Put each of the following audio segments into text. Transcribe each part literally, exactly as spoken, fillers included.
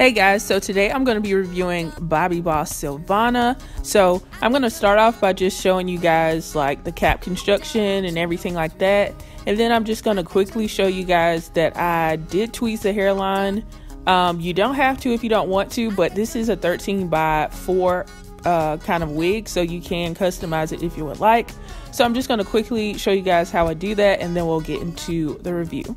Hey guys, so today I'm going to be reviewing Bobbi Boss Sylvanna. So I'm going to start off by just showing you guys like the cap construction and everything like that, and then I'm just going to quickly show you guys that I did tweeze the hairline. Um, you don't have to if you don't want to, but this is a thirteen by four uh, kind of wig, so you can customize it if you would like. So I'm just going to quickly show you guys how I do that, and then we'll get into the review.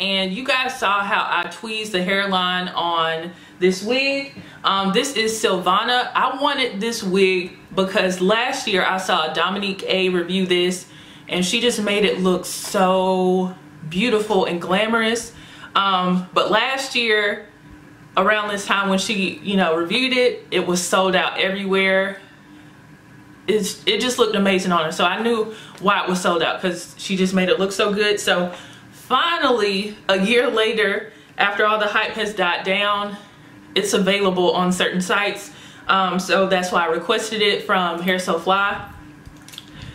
And you guys saw how I tweezed the hairline on this wig. Um, this is Sylvanna. I wanted this wig because last year I saw Dominique A review this, and she just made it look so beautiful and glamorous. Um, but last year around this time when she, you know, reviewed it, it was sold out everywhere. It's, it just looked amazing on her. So I knew why it was sold out, because she just made it look so good. So finally, a year later, after all the hype has died down, it's available on certain sites. Um, so that's why I requested it from Hair So Fly.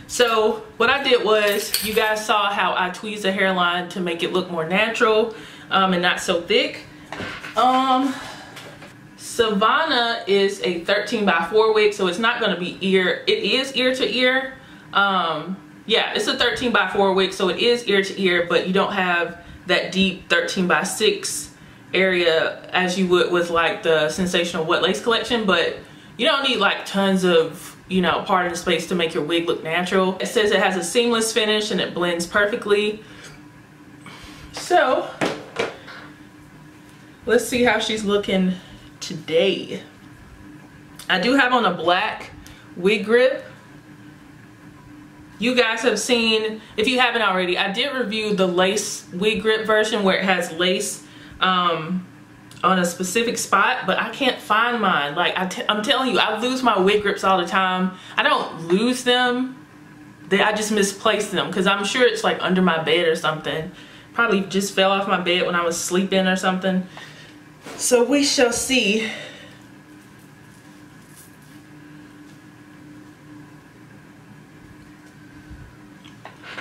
So what I did was, you guys saw how I tweezed the hairline to make it look more natural um, and not so thick. Um, Sylvanna is a thirteen by four wig, so it's not going to be ear. It is ear to ear. Um, Yeah, it's a thirteen by four wig, so it is ear to ear, but you don't have that deep thirteen by six area as you would with like the Sensational Wet Lace collection. But you don't need like tons of, you know, part of the space to make your wig look natural. It says it has a seamless finish and it blends perfectly. So let's see how she's looking today. I do have on a black wig grip. You guys have seen, if you haven't already, I did review the lace wig grip version where it has lace um, on a specific spot, but I can't find mine. Like I t I'm telling you, I lose my wig grips all the time. I don't lose them, they, I just misplace them, because I'm sure it's like under my bed or something. Probably just fell off my bed when I was sleeping or something. So we shall see.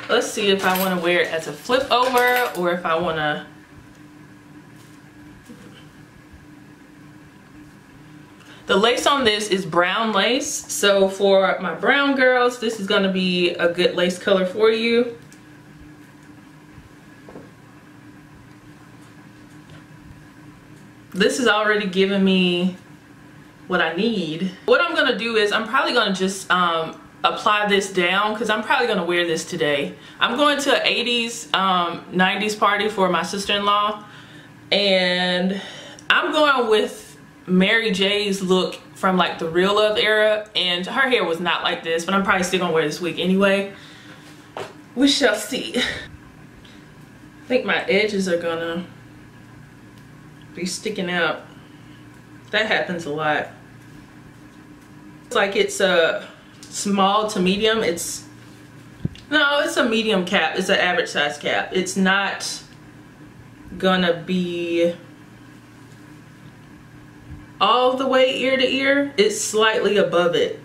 Let's see if I want to wear it as a flip over, or if I want to, the lace on this is brown lace. So for my brown girls, this is going to be a good lace color for you. This is already giving me what I need. What I'm going to do is I'm probably going to just, um, apply this down, because I'm probably going to wear this today. I'm going to an eighties, um, nineties party for my sister-in-law, and I'm going with Mary J's look from like the Real Love era, and her hair was not like this, but I'm probably still going to wear this wig anyway. We shall see. I think my edges are going to be sticking out. That happens a lot. It's like it's a small to medium, it's no it's a medium cap, it's an average size cap. It's not gonna be all the way ear to ear, it's slightly above it.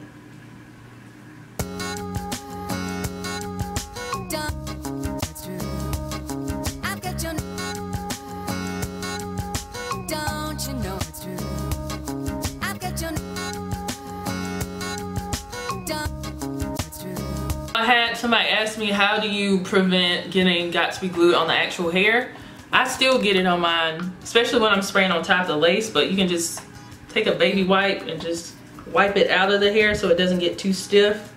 I had somebody ask me, how do you prevent getting Gatsby glue on the actual hair? I still get it on mine, especially when I'm spraying on top of the lace, but you can just take a baby wipe and just wipe it out of the hair so it doesn't get too stiff.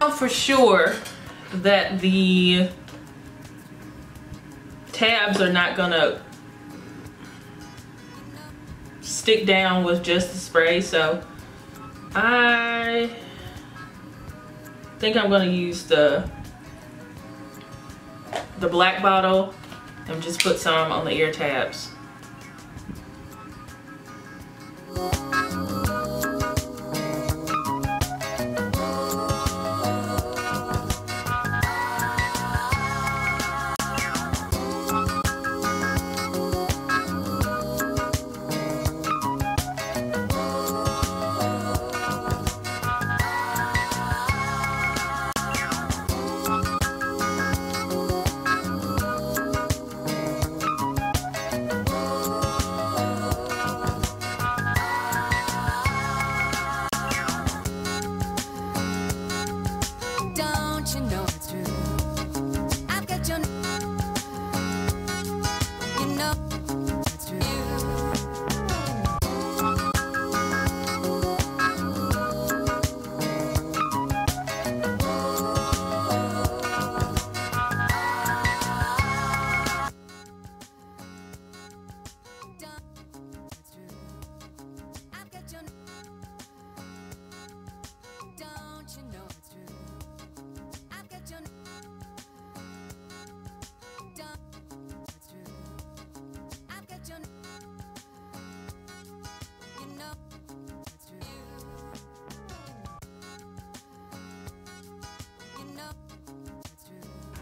I know for sure that the tabs are not gonna stick down with just the spray, so I think I'm gonna use the the black bottle and just put some on the ear tabs.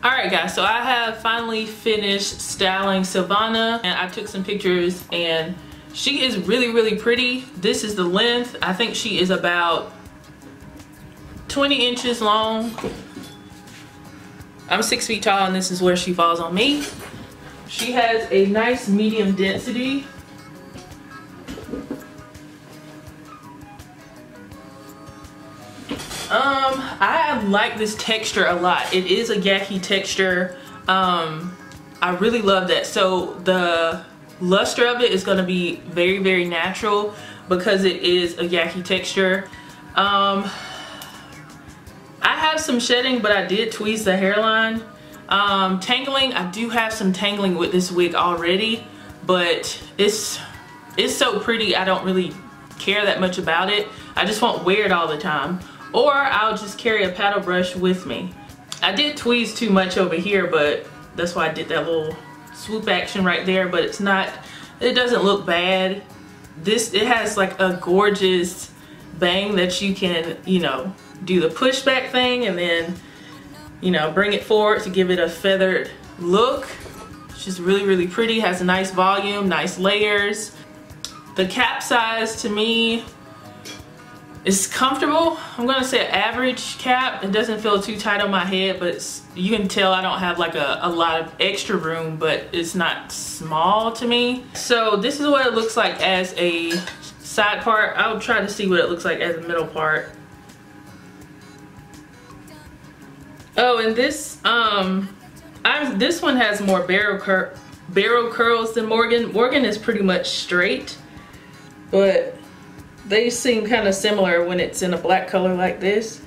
Alright guys, so I have finally finished styling Sylvanna, and I took some pictures, and she is really really pretty. This is the length. I think she is about twenty inches long. I'm six feet tall and this is where she falls on me. She has a nice medium density. Um, I like this texture a lot. It is a gacky texture. Um, I really love that. So the luster of it is going to be very, very natural because it is a gacky texture. Um, I have some shedding, but I did tweeze the hairline. Um, tangling, I do have some tangling with this wig already, but it's, it's so pretty. I don't really care that much about it. I just won't wear it all the time. Or I'll just carry a paddle brush with me. I did tweeze too much over here, but that's why I did that little swoop action right there, but it's not, it doesn't look bad. This, it has like a gorgeous bang that you can, you know, do the pushback thing and then, you know, bring it forward to give it a feathered look. It's just really, really pretty, has a nice volume, nice layers. The cap size to me, it's comfortable. I'm gonna say average cap. It doesn't feel too tight on my head, but it's, you can tell I don't have like a, a lot of extra room, but it's not small to me. So this is what it looks like as a side part. I'll try to see what it looks like as a middle part. Oh, and this um, I'm, this one has more barrel cur barrel curls than Morgan. Morgan is pretty much straight, but they seem kind of similar when it's in a black color like this.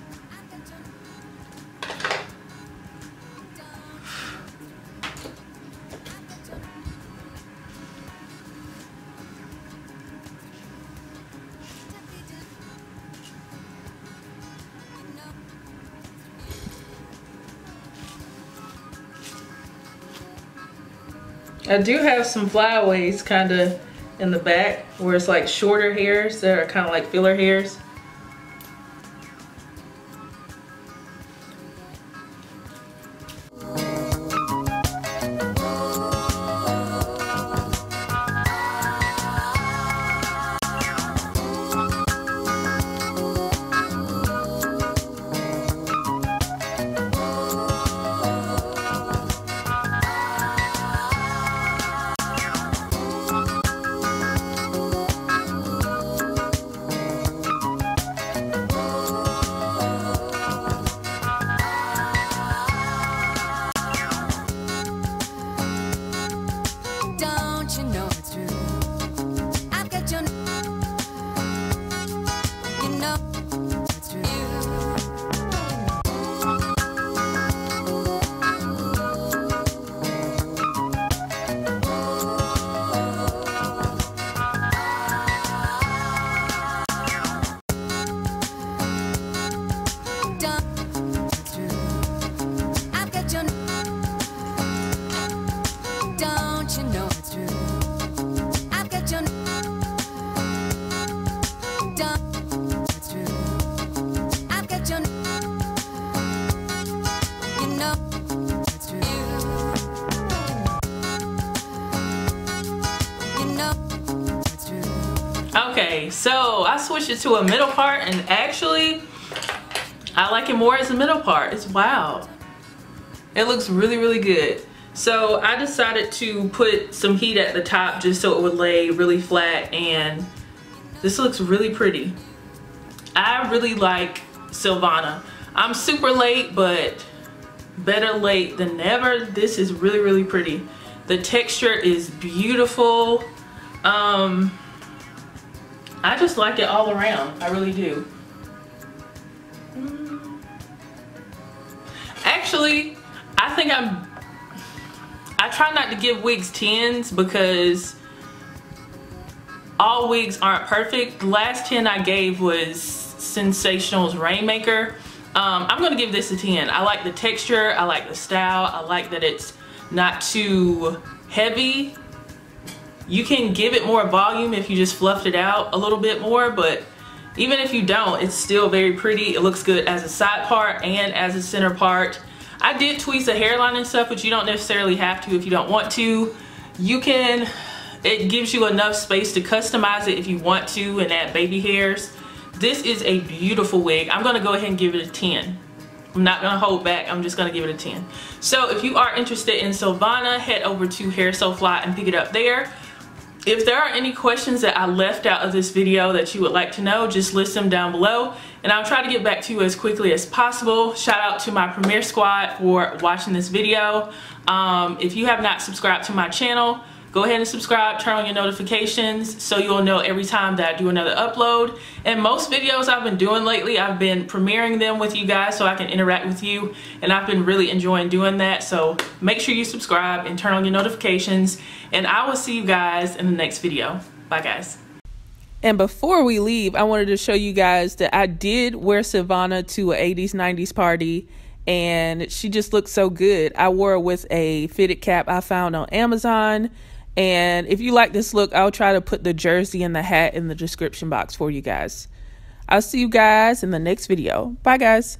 I do have some flyaways kind of in the back where it's like shorter hairs that are kind of like filler hairs. Don't you know it's true? I've got your you know it's true. Don't you know it's true? I've got your Don't it's true. I've got your You know it's true. You know it's true. Okay, so I switched it to a middle part, and actually I like it more as a middle part. It's wild. It looks really, really good. So I decided to put some heat at the top just so it would lay really flat, and this looks really pretty. I really like Sylvanna. I'm super late, but better late than never. This is really, really pretty. The texture is beautiful. Um, I just like it all around. I really do. Actually, I think I'm I try not to give wigs tens because all wigs aren't perfect. The last ten I gave was Sensational's Rainmaker. Um, I'm gonna give this a ten. I like the texture, I like the style, I like that it's not too heavy. You can give it more volume if you just fluffed it out a little bit more, but even if you don't, it's still very pretty. It looks good as a side part and as a center part. I did tweeze the hairline and stuff, but you don't necessarily have to if you don't want to. You can, it gives you enough space to customize it if you want to and add baby hairs. This is a beautiful wig. I'm gonna go ahead and give it a ten. I'm not gonna hold back, I'm just gonna give it a ten. So if you are interested in Sylvanna, head over to Hair So Fly and pick it up there. If there are any questions that I left out of this video that you would like to know, just list them down below, and I'll try to get back to you as quickly as possible. Shout out to my Premiere Squad for watching this video. Um, if you have not subscribed to my channel, go ahead and subscribe, turn on your notifications so you'll know every time that I do another upload. And most videos I've been doing lately, I've been premiering them with you guys so I can interact with you, and I've been really enjoying doing that. So make sure you subscribe and turn on your notifications, and I will see you guys in the next video. Bye guys. And before we leave, I wanted to show you guys that I did wear Sylvanna to an eighties nineties party, and she just looked so good. I wore it with a fitted cap I found on Amazon. And if you like this look, I'll try to put the jersey and the hat in the description box for you guys. I'll see you guys in the next video. Bye guys.